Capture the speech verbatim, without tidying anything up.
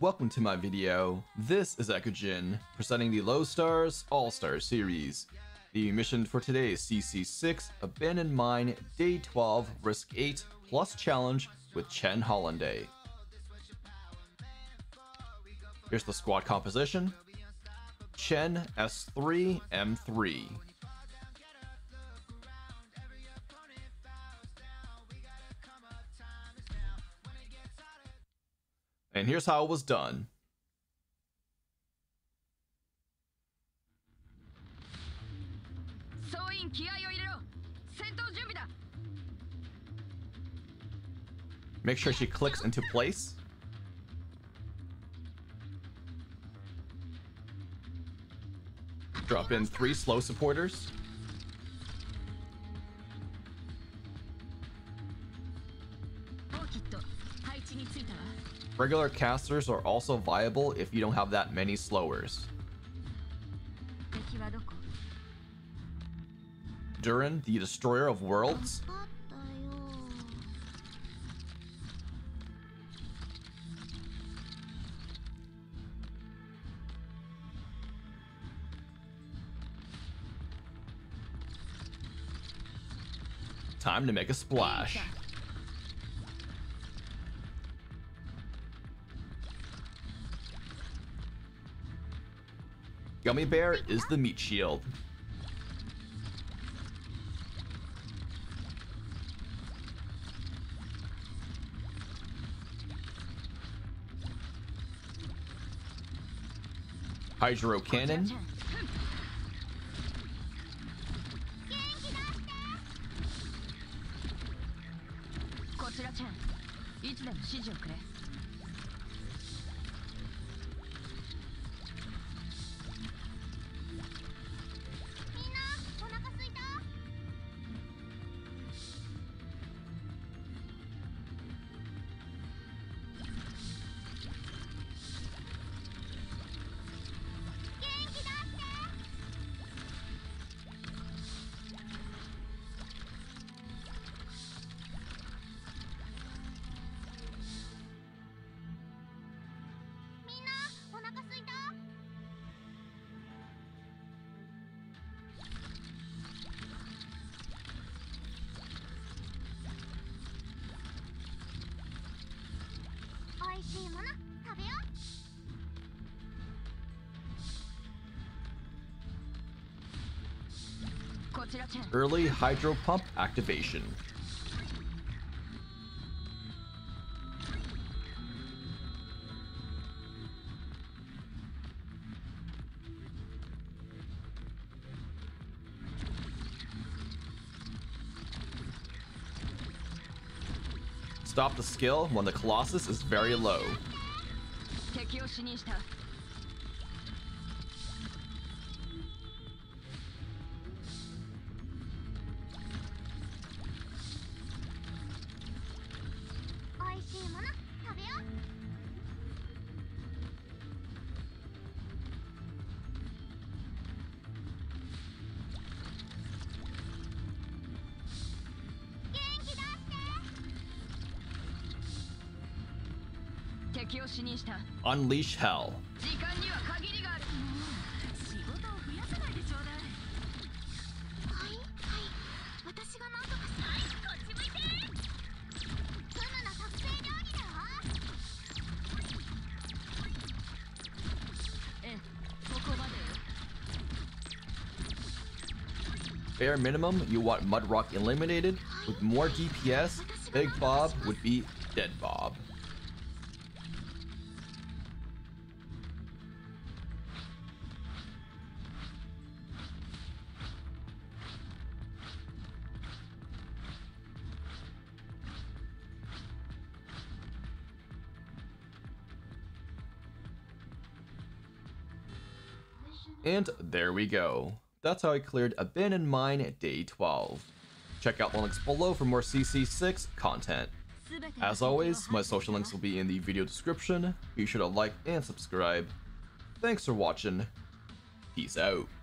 Welcome to my video. This is Eckogen, presenting the Low Stars All-Star Series. The mission for today is C C six, Abandoned Mine, Day twelve, Risk eight, Plus Challenge with Chen Holungday. Here's the squad composition. Chen, S three, M three. And here's how it was done. Make sure she clicks into place. Drop in three slow supporters. Regular casters are also viable if you don't have that many slowers. Durin, the destroyer of worlds. Time to make a splash. Gummy Bear is the meat shield. Hydro Cannon. Early hydro pump activation. Stop the skill when the Colossus is very low. Unleash hell. Bare minimum, you want Mudrock eliminated. With more D P S, Big Bob would be Dead Bob. And there we go. That's how I cleared Abandoned Mine at Day twelve. Check out the links below for more C C six content. As always, my social links will be in the video description. Be sure to like and subscribe. Thanks for watching. Peace out.